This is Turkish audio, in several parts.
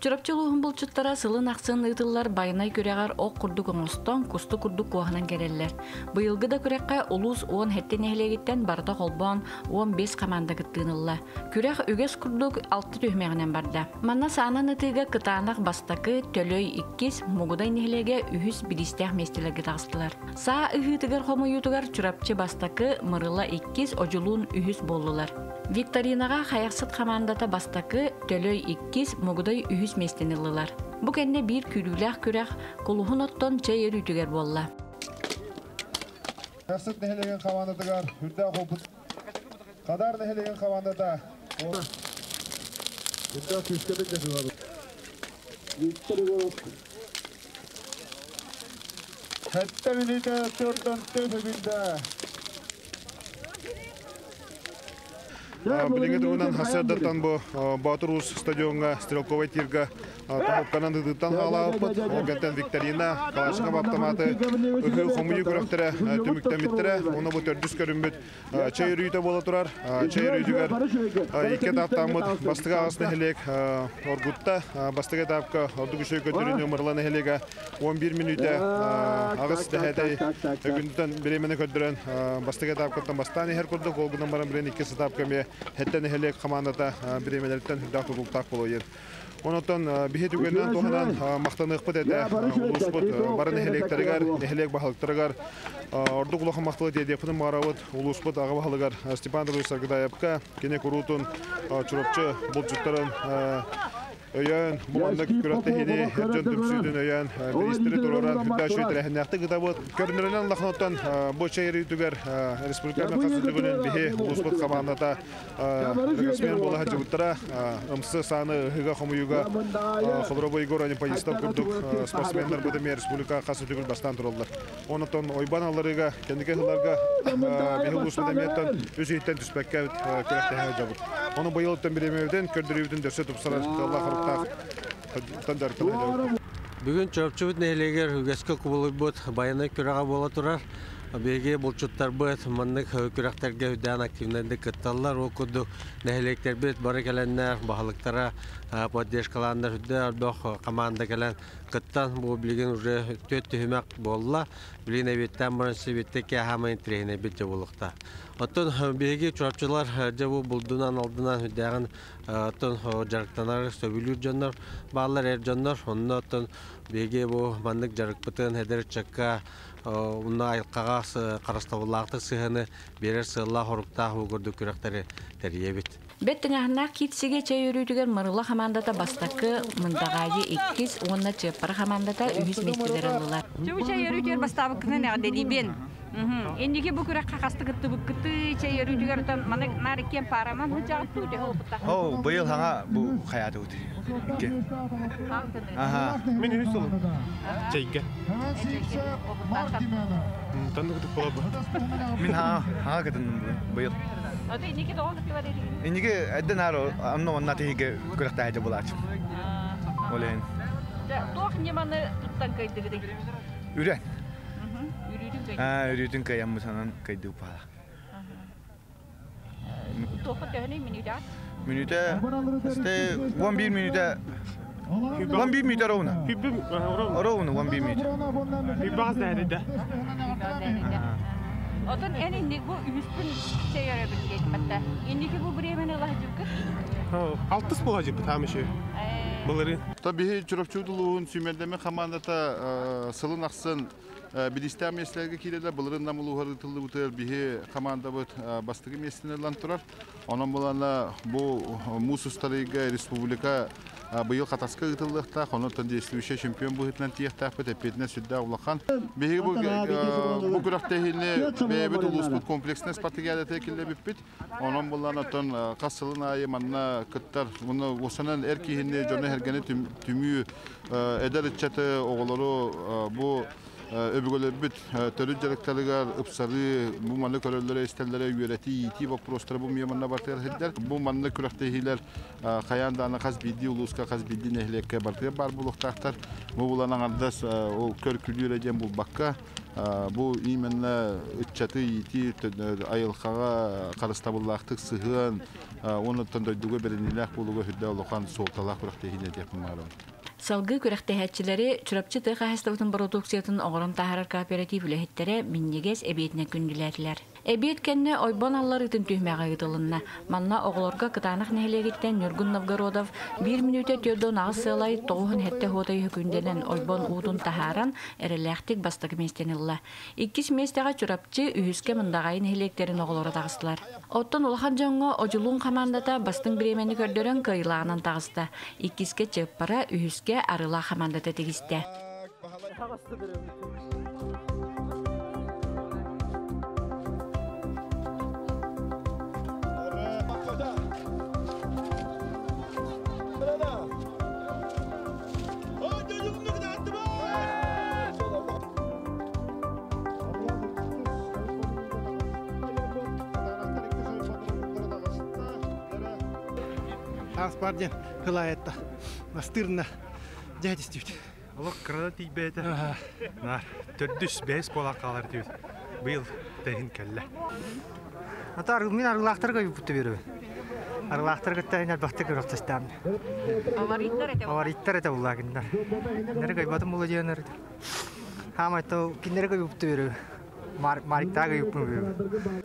Çırapçılığın bulçutlara sılın aksın ıdıllar bayına küreğer ok kurduk oğustan kustu kurduk kuağınan gelirler. Bu yılgı da küreğe uluz 10 hetten ehliyekten barda kolban 15 kamanda gittiğinilla. Küreğ üges kurduk 6 tühmeğinen barda. Manna sağanan ıtıga kıtağanak bastakı tölöy 2 muguda inehliyege 100 bilisteh mestile gıtastılar. Sağ ıhıtıgar homu yutugar çırapçı bastakı mırıla 2 oculuğun 100 bollular. Viktorinağa hayaqsıt kamandata bastakı tölöy 2 muguday 100 mestinilliler. Bu kenne bir külülah kürah kuluhun ottan çayır ütüger bolla. Kasıt nehlegen kavandatıgar hürde hoput. Kadar nehlegen kavandata. Hürde küskedik yaşılar. Hette minite törtön tövbinde. Билигет унан хасердатан бо Батурус стадионга стрелковый тирга команды дытан халаалпыт огентен Викторина калашыга баптаматы үгү хомуй көрөктөрө түмүктөн биттире уну бу 400 көрүмбүт чай рүйдө боло турар чай рүйдүгөр эки таптамыт бастыга агасына элек Оргутта бастыга тапка орду күшө көтөрүнү мырланы элеге 11 мүнөттө агыс тахтай күндөн беремени көтөрөн бастыга тапкаттан бастан хер курду голгунан баран бирен эки тапка ме Hatta nehirli kamanda birimlerden hüdahlı bultak buluyor. Ondan bir hediyelerden tohunan mahtanlık bedede ulusbud barın nehirlik bahalıktarlar ordu kulağın mahtalı diye yapının mağaravat ulusbud ağa bahalıklar Stepan Ruslar gıda yapka gene kurutun çorapçı bulcukların Öyen bu anda kürekte hedi can tümsüdün öyen biristeri dolaran hüdahşı ötüle nehte gıda bud görünürlen laknottan bu şehri tüger Respublika mefası tügünün bihi ulusbud kamanda Resmen bola hacıbıttara ımsı sanı hıga xomuyuga Xolrobo Igorani payıstan kurduk sportsmenler bu demeye Respublika kası tügül bastan turullar. Ondan oyban allarıga kendike hılarga bihi ulusbud emiyetten özü hitten tüspekke kürekte hacabır. Onu bu yılıptan bir emevden kördürüyüdün dörse tupsalar Allah'a Bugün çöpçübüt nehliger hügeske kubulubut bayana kürağa bola turar. Bege bulçuttar bıt manlık küraktarga hüdan aktivlendi kıttallar. O kudu nehlikler bit barı gelenler, bahalıktara poddeşkalanlar hüdar doq kamanda gelen kıttan bu bilgin uje tötü hümek bolla. Biline bitten bronsi bitteki hamayın trehine bitti bulukta. Otun bege çöpçülar cevu bulduğundan aldığından hüdağın Atın jarıktanlar sövülür canlar, bağlar canlar. Onun atın bilgi bu manlık jarıkpıtın heder çakka, onun ayılkağa karıstavulağıtı sıhını birer sığla horukta uğurdu kürekleri teriye bit. Bettinanak kitsige çayırıdığın marıla hamandata bastakı mındağayı ekiz, onunla çöpar hamandata ühüz mestiler alırlar. Çöpü çayırıdığın bastavıkını neğdeli ben. Endiki bu kürek kakastı kıttı bu kıttı çayırı tügerden manak narikken paraman hıcağı tüde hoputta. Oo, bu yıl hana bu hayatı ötü. Aha. Min hüs olun. Çayge. Çayge. Hoputta. Tanıdık kola bu. Min hana kadın bu yıl. Adı indiki doğal kıpıva dedi. İndiki edden haro anno annatı hige kürek tahaca bulaç. Oleyin. Doğak nemanı tuttan kaydı gıdı. Üren. Yürüdün kayamı sanan kaydı upala. Topa dönü minüde? Minüde, işte 11 minüde. 11 minüde rovna. Rovna 11 minüde. Hibaz nerede? Odan en indik bu üstün şey yarabili geçmette. İndiki bu bremen alacıkır. Altıs bu hacı tamam şey. Bunları. Tabii çorapçılıkın sümerleme kamandata salın aksın. Bilistiyam mesleğe kirler, bunların namlu haritıldı bu tür bihe kamanda bu bastıgı mesleğinden turar. Onun bulanla bu Musus tarihinde Respublika bu yıl kataska gittiğinde, onun tanıdığımızca şampiyon bu hitlen tiyatı pete petne südda ulakan. Bihe bu kurak tehline ve bu ulusbud kompleksine spatiğe tekille bir pet. Onun bulanla ton kasılın ayı manna kattar, bunu vasanan erkihinde canı hergene tümü eder çete oğulları bu öbürleri büt terörcülüklerler, ıpsarı bu manlık örülere isterlere yüreti yiti ve prostra bu miyemanla barter hediler. Bu manlık kürektehiler kayan dana kaz bildi uluska kaz bildi nehleke barter bar buluk tahtar bu bulanan andas o körkülüyle cem bu bakka bu imenle çatı iti ayılkağa karıstabıllahtık sıhın onun tanıdığı berinler buluğu hüddalukhan soltalak bıraktığını yapmaları. Salgı kürektehetçileri çırpçı da kaheslavutun produksiyatın oğlan taharar kooperatifle hittere minnigez ebiyetine gündülerler. Ebiyet kendine oybanallar için tühmeğe yıdılınna. Manna oğlarga kıtanık nehlegitten Nurgun Novgorodov bir minüte dörden ağız sığlay toğun hette hodayı hükündelen oyban uğdun taharan erelektik bastık mestenilla. İkis mestağa çırpçı ühüske mındağayın heleklerin oğları dağıstılar. Ottan ulahan canı oculuğun kamandada bastın biremeni gördüren kıyılağının dağıstı. İkiske çıppara ühüske arıla hamandada degizdi. Aspardin kılayetta bastırna Dede istiydi. Allah kraliyet ibete. Nar. Tördüs beş polakalar diyor. Bu yıl tehin kelle. Atar min arılahtır gibi putu veriyor. Arılahtır gitti ne bahtı kırıldı sistem. Avaritler ete bulak ginder. Nereye kaybatım bulacağı nerede? Hama to kinder gibi putu veriyor. Mariktağa yapmıyor.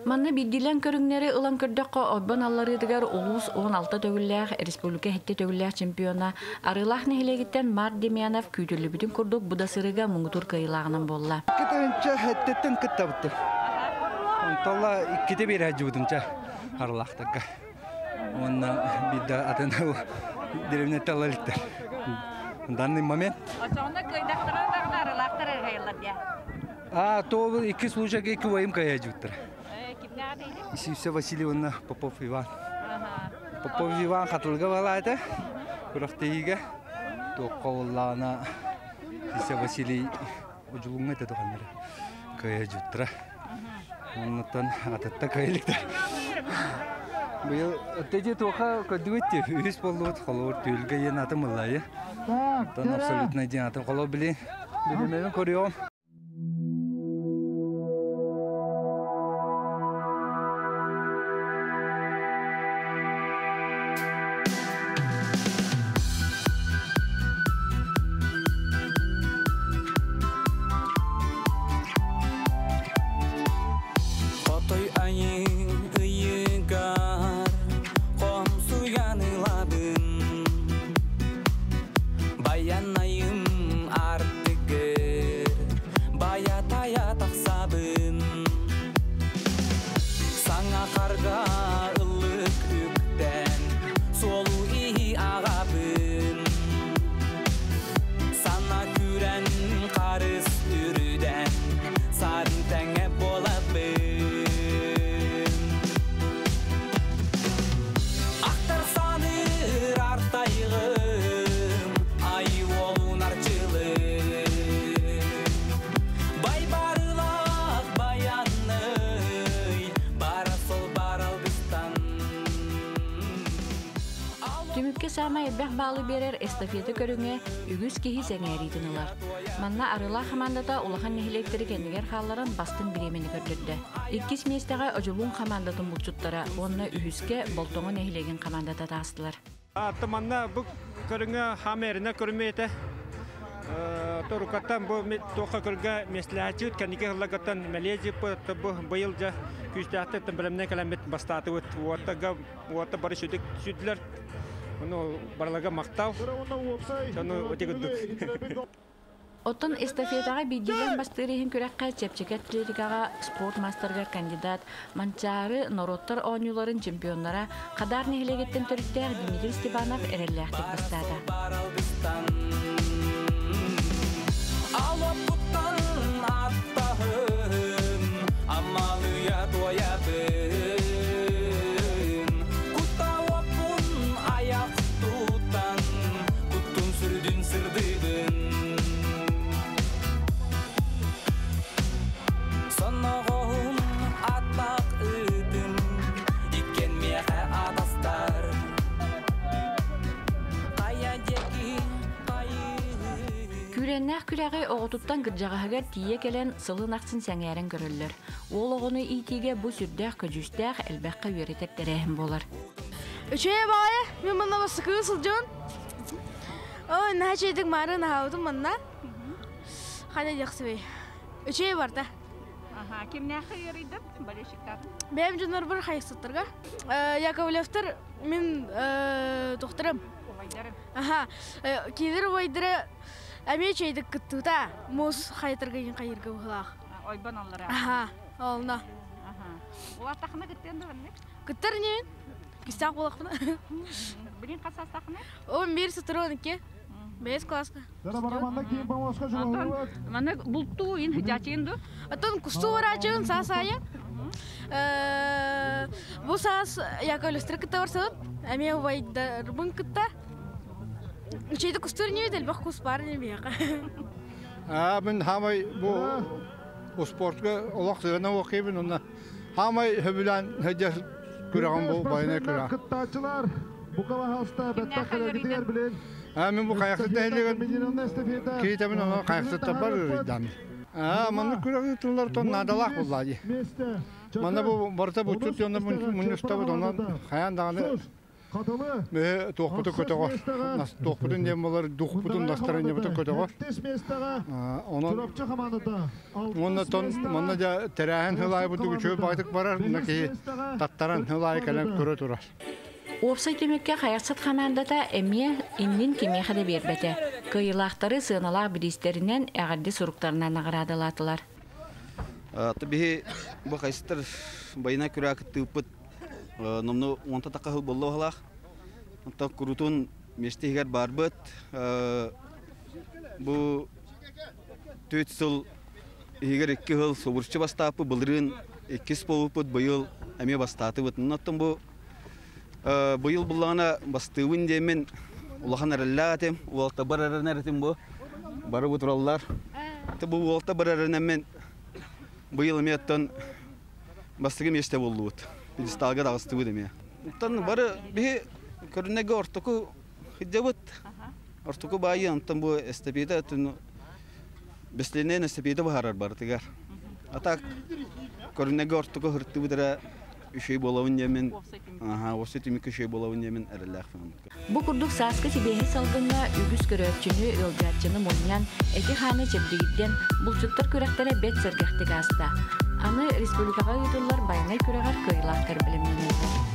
Manna bildilen körünleri olan kördaka abbanalları diğer ulus 16 devler, Respublika hette devler şampiyona. Arılah nehlegitten Mardimiyanov küdürlü bütün kurduk bu da sırıga Mungutur kayılağının bolla. Kitence hettetten kitabıttı. Ontalla ikide bir hacudunca arılahtaka. Onna bir de atanalı derevne talalıktır. Danlı moment. Açana kaydaktara da arılahtara hayırlar ya. А то и к случаю к воим каядютра. Если все Васильевна Попов Иван. Попов Иван хатылга валайта. Курахтыйга то коллана Исей Василий ужулуңга тедогандыр. Каядютра. Оннотан ататта кайлыкта. Бул теже тоха кадуйт үс болот холор төлгө янаты мылайы. Тон абсолютно янаты холо били. Билемени көрөм. Bağlı birer estafiyeti görünge, ügüz kehi zengeri idiniler. Manna arıla hamandada ulağın nehiletleri kendiler halların bastın biremini gördürdü. İkis mestağa acılun hamandatın bulçutlara, onunla ühüzge boltonu nehilegin hamandada da astılar. Manna bu görünge hamerine görünmeydi. Torukattan bu toqa görünge mesleğaçı kendiki hırlakattan melezi bu yılca küçüdahtı bilimden kalamet bastatı orta barış ödüktüler. Onu barlaga maktav, onu öteküldük. Otun estafiyetaya bilgilen bastırıhin kürekka çepçeketlerikağa sport mastergar kandidat, mançarı, norottar oyuncuların çempiyonlara kadar nehilegetten törükler Dimitri Stepanov erellektik bastada. Кеннах күрәгә огытуттан гыджагага тие келен сылын ахсын сәңәрен күрелләр. Ул огыны итиге бу сүрдәх күҗүстәх әлбәккә веретәк тәрәһем булар. Үчәе бае, мен монда басы кысыл җон. Ой, начәйдик марын хаудым монда. Хәне яхсы. Үчәе бар да. Аха, кемне хәйер идеп, балешиктәр. Бәем җоннар бер хайсыттырга. Яковлевтер мен докторым. Aha, kiler oydra, amiye çeydik kuttuda, muz haytırgın kayırgı uğlaq. Oyban alıraq. Aha, alına. Aha. Ola taxına gittendi mi? Gittir ne? Kistaq bulaqına. Birin qasas taxına? 11 stroniki. 5 klaska. Dara baramanda kim başqa jurovat? Mana bultu in hijaçendu. Atın kustu varacın sasaya. Bu sas yakolistrik tavarsalat, amiye oydra bunkutta. Şeyde kusturniyor değil, bak kusparını bir yaka. Ben hamay bu sportga olaktırına okuyayım onunla. Hamay hübülen hediye kuran bu bayına kuran. Kıttaçılar bu kala hasta bettakada gidiyor bilin. Ben bu kayakta tehlikeli. Kiyitemin ona kayakta tapar ürüydüm. Bana kuran tırlar ton nadalak bulladı. Bana bu barıta bu çut yonda bunu üstabı ondan kayan dağını. Ve dokputu kötü var. Dokputun demiyorlar, dokputun dastırın demiyorlar kötü var. Onunla da terehen hılay bulduk, çöğü baydık varar. Naki tatların hılay kalem kuru durar. Orsa demekke hayasat xamandata emiye indin kemekede berbete. Kıyılakları sığınalak biristlerinden ağırdı soruklarından ağıradılatılar. Tabii bu kayısıtlar bayına kürakı tıpıt. Namno onta takahul bollahlah, onta kurutun mesihler barbat, bu tütsel higer ikihal soburçe basta apı baldırın ikis povuput bayıl emiye basta tıvat natam bu bayıl ballana bastığın demin Allah'ın erlatem, valta bararın erlatem bu barabut rallar, tabu valta bararın emin bayıl emiyattan bastığın mesihte bolluğut. Biz talga dağıstı bu demeye. Ondan varı bir körünnege ortaku hiddevet. Ortaku bayi ondan bu estepiyede besleneyen estepiyede baharar barı tegar. Atak körünnege ortaku hırttı bu dara üşey bolağın yemin. Aha, osetümük üşey bolağın yemin erelak falan. Bu kurduk saskı sibehi salgınla ügüz köröpçünü ölgatçını molyan eti hane çebdigitten bulçuktar körektere bet sergahtik asta. Anı Respublikağa yudurlar bayana küreğer kıyılaktır bilimliydi.